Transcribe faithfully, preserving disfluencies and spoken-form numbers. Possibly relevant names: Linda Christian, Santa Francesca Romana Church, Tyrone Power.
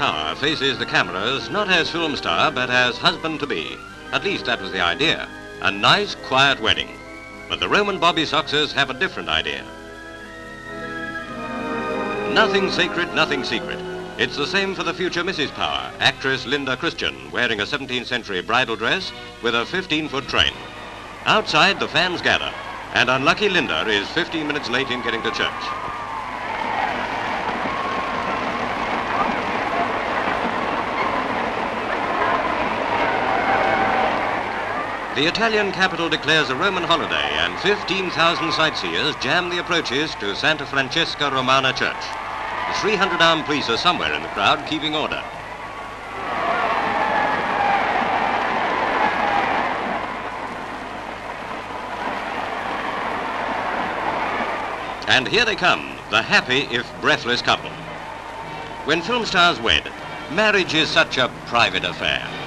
Power faces the cameras not as film star but as husband-to-be. At least that was the idea. A nice, quiet wedding. But the Roman Bobby Soxers have a different idea. Nothing sacred, nothing secret. It's the same for the future Missus Power, actress Linda Christian, wearing a seventeenth century bridal dress with a fifteen foot train. Outside, the fans gather, and unlucky Linda is fifteen minutes late in getting to church. The Italian capital declares a Roman holiday, and fifteen thousand sightseers jam the approaches to Santa Francesca Romana Church. The three hundred armed police are somewhere in the crowd keeping order. And here they come, the happy if breathless couple. When film stars wed, marriage is such a private affair.